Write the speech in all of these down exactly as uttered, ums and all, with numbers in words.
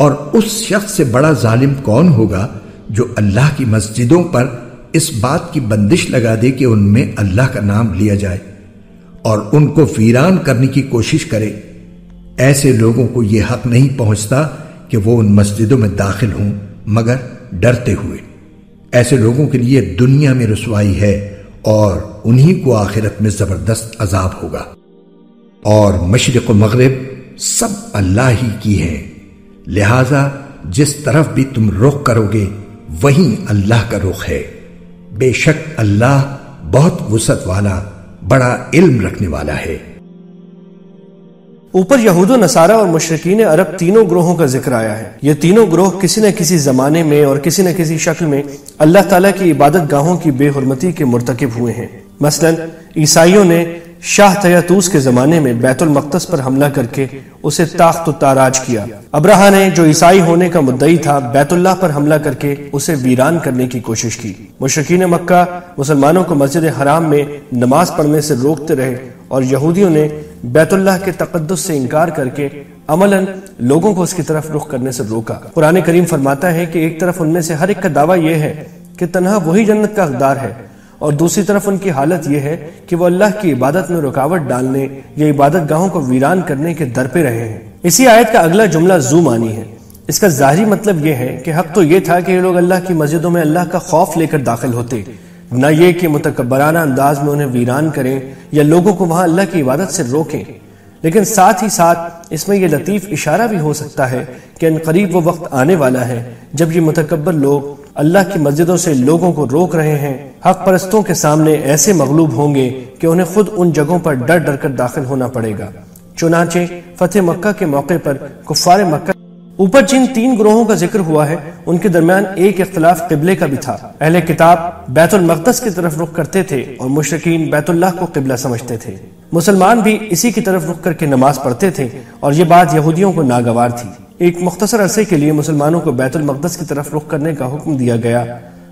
और उस शख्स से बड़ा जालिम कौन होगा जो अल्लाह की मस्जिदों पर इस बात की बंदिश लगा दे कि उनमें अल्लाह का नाम लिया जाए और उनको वीरान करने की कोशिश करे। ऐसे लोगों को यह हक नहीं पहुंचता कि वो उन मस्जिदों में दाखिल हों मगर डरते हुए। ऐसे लोगों के लिए दुनिया में रुसवाई है और उन्हीं को आखिरत में जबरदस्त अजाब होगा। और मशरिक व मगरिब सब अल्लाह ही की है, लिहाजा जिस तरफ भी तुम रुख करोगे वहीं अल्लाह का रुख है। बेशक अल्लाह बहुत वुसअत वाला, बड़ा इल्म रखने वाला है। ऊपर यहूद नसारा और मुशरिकीन अरब तीनों ग्रोहों का जिक्र आया है। ये तीनों ग्रोह किसी न किसी जमाने में और किसी न किसी शक्ल में अल्लाह ताला की इबादत गाहों की बेहुरमती के मुर्तकिब हुए हैं। मसलन ईसाइयों ने शाह तयातूस के जमाने में बैतुल मक़दस पर हमला करके उसे ताख्त व ताराज किया। अब्राहा ने, जो ईसाई होने का मुद्दई था, बैतुल्लाह पर हमला करके उसे वीरान करने की कोशिश की। मुशरिकीन मक्का मुसलमानों को मस्जिद हराम में नमाज पढ़ने से रोकते रहे और यहूदियों ने बैतुल्लाह के तकद्दुस से इनकार करके अमलन लोगों को उसकी तरफ रुख करने से रोका। कुरान करीम फरमाता है कि एक तरफ उनमें से हर एक का दावा यह है कि तन्हा वही जन्नत का हकदार है और दूसरी तरफ उनकी हालत यह है कि वो अल्लाह की इबादत में रुकावट डालने या इबादत गाहों को वीरान करने के दर पे रहे हैं। इसी आयत का अगला जुमला जू मानी है। इसका जाहिर मतलब यह है कि हक तो ये था कि ये लोग अल्लाह की मस्जिदों में अल्लाह का खौफ लेकर दाखिल होते, न ये कि मुतकब्बराना अंदाज में उन्हें वीरान करें या लोगों को वहां अल्लाह की इबादत से रोकें। लेकिन साथ ही साथ इसमें यह लतीफ इशारा भी हो सकता है कि अनकरीब वो वक्त आने वाला है जब ये मुतकब्बर लोग अल्लाह की मस्जिदों से लोगों को रोक रहे हैं, हक परस्तों के सामने ऐसे मगलूब होंगे कि उन्हें खुद उन जगहों पर डर डर कर दाखिल होना पड़ेगा। चुनाचे फतेह मक्का के मौके पर कुफार मक्का। ऊपर जिन तीन ग्रोहों का जिक्र हुआ है उनके दरमियान एक इख्तिलाफ क़िबले का भी था। अहले किताब बैतुल मक़दस की तरफ रुख करते थे और मुशरिकीन बैतुल्लाह को क़िबला समझते थे। मुसलमान भी इसी की तरफ रुख करके नमाज पढ़ते थे और ये बात यहूदियों को नागवार थी। एक मुख्तसर अरसे के लिए मुसलमानों को बैतुल मक़दस की तरफ रुख करने का हुक्म दिया गया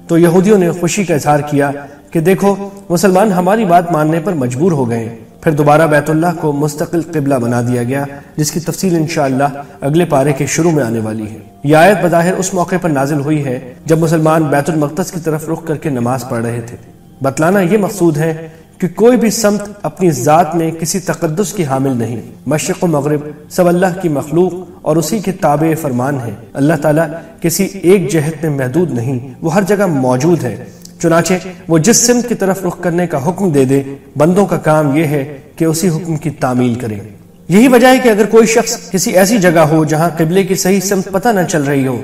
तो यहूदियों ने खुशी का इजहार किया कि देखो, मुसलमान हमारी बात मानने पर मजबूर हो गए। फिर दोबारा बैतुल्लाह को मुस्तकिल क़िबला बना दिया गया, जिसकी तफसील इंशाअल्लाह अगले पारे के शुरू में आने वाली है। यह आयत बज़ाहिर उस मौके पर नाजिल हुई है जब मुसलमान बैतुल मक़दस की तरफ रुख करके नमाज पढ़ रहे थे। बतलाना ये मकसूद है कि कोई भी समत अपनी ज़ात में किसी तकद्दुस की हामिल नहीं। मशरिक़ व मग़रिब सब अल्लाह की मखलूक और उसी के ताबे फरमान है। अल्लाह ताला किसी एक जहत में महदूद नहीं, वो हर जगह मौजूद है। चुनाचे वो जिस सिमत की तरफ रुख करने का हुक्म दे दे, बंदों का काम यह है कि उसी हुक्म की तामील करें। यही वजह है कि अगर कोई शख्स किसी ऐसी जगह हो जहाँ क़िबले की सही सिमत पता न चल रही हो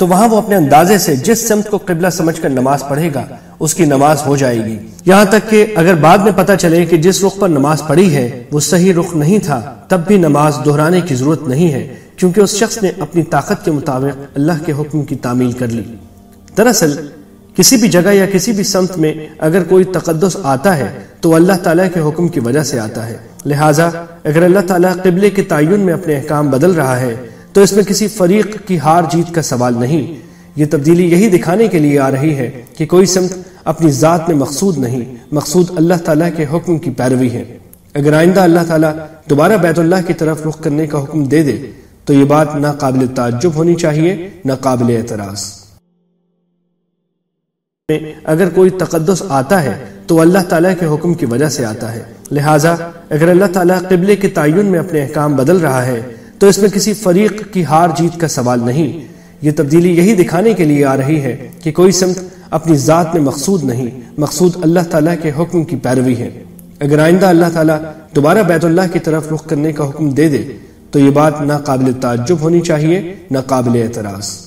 तो वहाँ वो अपने अंदाजे से जिस सिमत को क़िबला समझकर नमाज पढ़ेगा उसकी नमाज हो जाएगी। यहाँ तक कि अगर बाद में पता चले कि जिस रुख पर नमाज पढ़ी है वो सही रुख नहीं था, तब भी नमाज दोहराने की जरूरत नहीं है, क्योंकि उस शख्स ने अपनी ताकत के मुताबिक अल्लाह के हुक्म की तामील कर ली। दरअसल किसी भी जगह या किसी भी समत में अगर कोई तकद्दुस आता है तो अल्लाह ताला के हुक्म की वजह से आता है। लिहाजा अगर अल्लाह ताला क़िबले के तय्युन में अपने अहकाम बदल रहा है तो इसमें किसी फरीक की हार जीत का सवाल नहीं। ये तब्दीली यही दिखाने के लिए आ रही है कि कोई समत अपनी ज़ात में मकसूद नहीं, मकसूद अल्लाह ताला के हुक्म की पैरवी है। अगर आइंदा अल्लाह ताला दोबारा बैतुल्लाह की तरफ रुख करने का हुक्म दे दे तो ये बात ना काबिल ताज्जुब होनी चाहिए, ना काबिल एतराज। अगर कोई तकद्दुस आता है तो अल्लाह ताला के हुक्म की वजह से आता है। लिहाजा अगर अल्लाह ताला क़िबले के तय्युन में अपने अहकाम बदल रहा है तो इसमें किसी फरीक की हार जीत का सवाल नहीं। ये तब्दीली यही दिखाने के लिए आ रही है कि कोई समत अपनी ज़ात में मकसूद नहीं, मकसूद अल्लाह ताला के हुक्म की पैरवी है। अगर आइंदा अल्लाह ताला दोबारा बैतुल्लाह की तरफ रुख करने का हुक्म दे दे तो ये बात ना काबिल ताज्जुब होनी चाहिए, ना काबिल एतराज,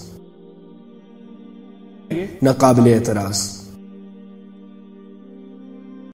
ना काबिल एतराज।